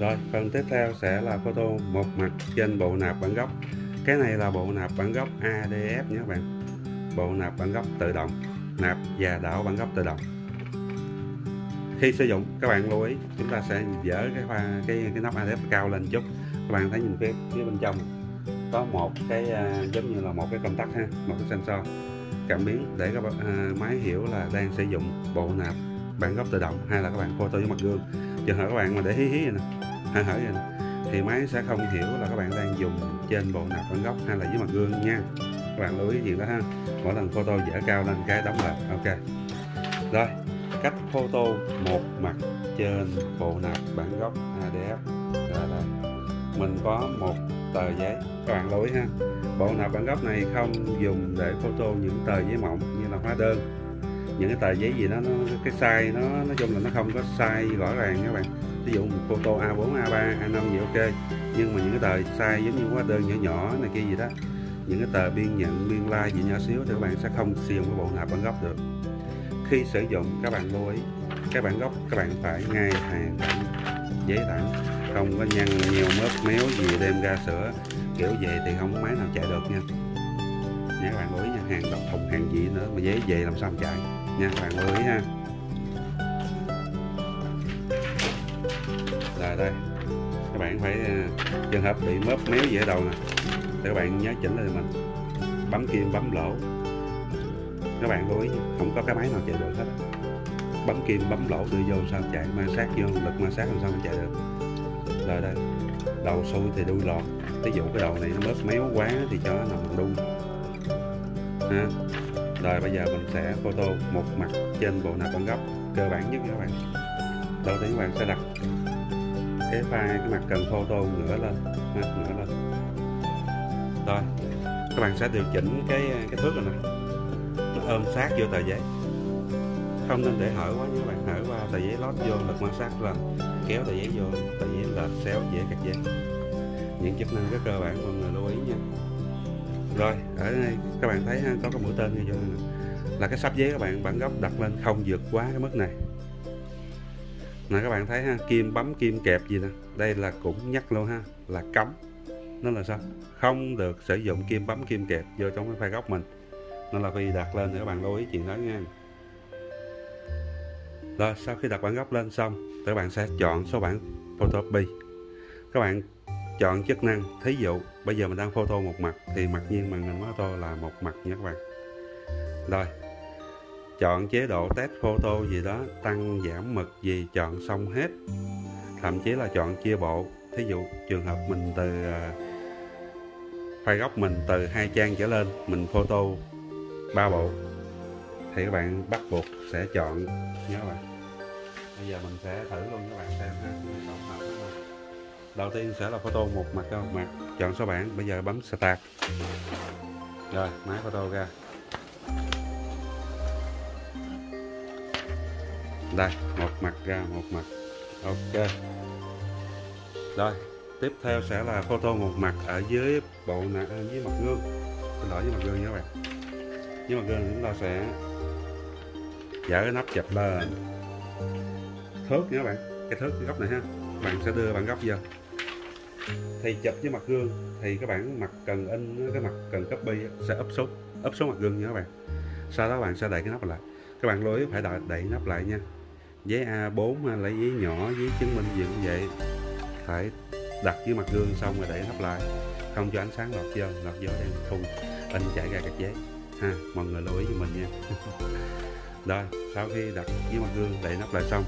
Rồi phần tiếp theo sẽ là photo một mặt trên bộ nạp bản gốc. Cái này là bộ nạp bản gốc ADF nhé các bạn, bộ nạp bản gốc tự động, nạp và đảo bản gốc tự động. Khi sử dụng các bạn lưu ý chúng ta sẽ dỡ cái nắp ADF cao lên chút. Các bạn thấy nhìn phía bên trong có một cái giống như là một cái công tắc ha, một cái sensor cảm biến để các bạn máy hiểu là đang sử dụng bộ nạp bản gốc tự động hay là các bạn photo với mặt gương. Trường hợp các bạn mà để hí này nè, hở này thì máy sẽ không hiểu là các bạn đang dùng trên bộ nạp bản gốc hay là với mặt gương nha. Các bạn lưu ý gì đó ha. Mỗi lần photo dở cao lên cái đóng lại. Ok. Rồi, cách photo một mặt trên bộ nạp bản gốc ADF là mình có một tờ giấy. Các bạn lưu ý ha. Bộ nạp bản gốc này không dùng để photo những tờ giấy mỏng như là hóa đơn. Những cái tờ giấy gì đó cái size nó nói chung là nó không có size rõ ràng các bạn. Ví dụ một photo A4, A3, A5 gì ok. Nhưng mà những cái tờ size giống như hóa đơn nhỏ nhỏ này kia gì đó, những cái tờ biên nhận, biên lai gì nhỏ xíu thì các bạn sẽ không sử dụng cái bộ nạp bản gốc được. Khi sử dụng các bạn lưu ý cái bản gốc các bạn phải ngay hàng thẳng, giấy thẳng, không có nhăn nhiều mớp méo gì đem ra sửa kiểu vậy thì không có máy nào chạy được nha. Nha các bạn lưu ý nha, hàng độc thùng hàng gì nữa mà giấy về làm sao mà chạy nha các bạn lưu ý ha. Rồi đây các bạn phải trường hợp bị mớp méo gì ở đầu nè, các bạn nhớ chỉnh lại mình bấm kim bấm lỗ. Các bạn lưu ý không có cái máy nào chạy được hết, bấm kim bấm lỗ đưa vô sao chạy, ma sát vô lực ma sát làm sao mà chạy được. Rồi đây đầu xuôi thì đuôi lọt, ví dụ cái đầu này nó bớt méo quá thì cho nó nằm đuôi ha. Rồi bây giờ mình sẽ photo một mặt trên bộ nạp bản gốc cơ bản nhất các bạn. Đầu tiên các bạn sẽ đặt cái file cái mặt cần photo ngửa lên ha, ngửa lên. Rồi các bạn sẽ điều chỉnh cái thước này nè, nó ôm sát vô tờ giấy, không nên để hở quá nha các bạn. Hở qua tờ giấy lót vô lực ma sát là kéo tờ giấy vô, tờ giấy lệch xéo dễ cắt giấy. Những chức năng rất cơ bản mọi người lưu ý nha. Rồi ở đây các bạn thấy ha, có cái mũi tên như vậy nè, là cái sắp giấy các bạn bản gốc đặt lên không vượt quá cái mức này nè. Các bạn thấy ha, kim bấm kim kẹp gì nè, đây là cũng nhắc luôn ha, là cấm. Nó là sao? Không được sử dụng kim bấm kim kẹp vô trong cái file gốc mình. Nên là khi đặt lên thì các bạn lưu ý chuyện đó nha. Rồi sau khi đặt bản gốc lên xong, các bạn sẽ chọn số bản photocopy. Các bạn chọn chức năng, thí dụ bây giờ mình đang photo một mặt thì mặc nhiên màn hình photo là một mặt nha các bạn. Rồi chọn chế độ test photo gì đó, tăng giảm mực gì chọn xong hết. Thậm chí là chọn chia bộ, thí dụ trường hợp mình từ file gốc mình từ 2 trang trở lên mình photo 3 bộ thì các bạn bắt buộc sẽ chọn nhớ các bạn. Bây giờ mình sẽ thử luôn các bạn xem ha. Đầu tiên sẽ là photo một mặt đâu, mặt chọn số bản, bây giờ bấm start. Rồi máy photo ra đây, một mặt ra một mặt, ok. Rồi tiếp theo sẽ là photo một mặt ở dưới bộ nạp, dưới mặt gương, xin lỗi, dưới mặt gương nhé các bạn. Dưới mặt gương chúng ta sẽ dỡ cái nắp chụp lên thước nhé các bạn, cái thước cái góc này ha. Bạn sẽ đưa bản góc vô thì chụp với mặt gương thì các bạn mặt cần in, cái mặt cần copy sẽ úp xuống mặt gương nhé các bạn. Sau đó các bạn sẽ đậy cái nắp lại, các bạn lưu ý phải đậy nắp lại nha. Giấy A4 lấy giấy nhỏ, giấy chứng minh gì cũng vậy, phải đặt dưới mặt gương xong rồi để nắp lại, không cho ánh sáng lọt vô đang thu in chảy ra các giấy ha, mọi người lưu ý cho mình nha. Rồi sau khi đặt dưới mặt gương để nắp lại xong,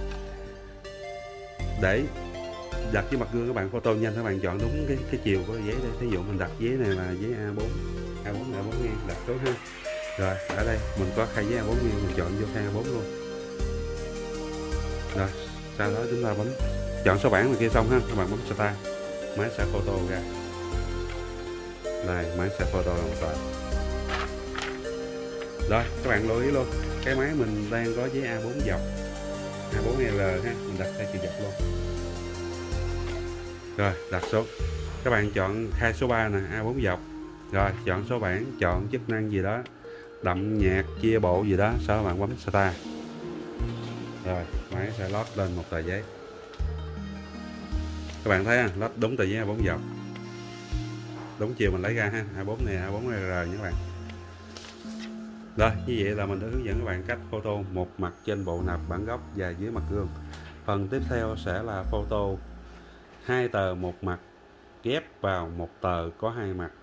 để đặt dưới mặt gương các bạn photo nhanh, các bạn chọn đúng cái chiều của giấy đây. Thí dụ mình đặt giấy này là giấy A4 ngang, đặt tốt ha. Rồi ở đây mình có khay giấy A4 ngang, mình chọn vô khay A4 luôn. Rồi sau đó chúng ta bấm chọn số bản này kia xong ha, các bạn bấm start, máy sẽ photo ra. Đây máy sẽ photo đồng thời. Rồi các bạn lưu ý luôn, cái máy mình đang có giấy A4 dọc, A4L ha, mình đặt theo chiều dọc luôn. Rồi đặt số, các bạn chọn khai số 3 nè, A4 dọc. Rồi chọn số bản, chọn chức năng gì đó, đậm nhạt, chia bộ gì đó, sau đó bạn bấm start. Rồi máy sẽ lót lên một tờ giấy. Các bạn thấy ha, lắp đúng tờ giấy A4 dọc, đúng chiều mình lấy ra ha, A4 này A4 này nha các bạn. Rồi, như vậy là mình đã hướng dẫn các bạn cách photo một mặt trên bộ nạp bản gốc và dưới mặt gương. Phần tiếp theo sẽ là photo hai tờ một mặt ghép vào một tờ có hai mặt.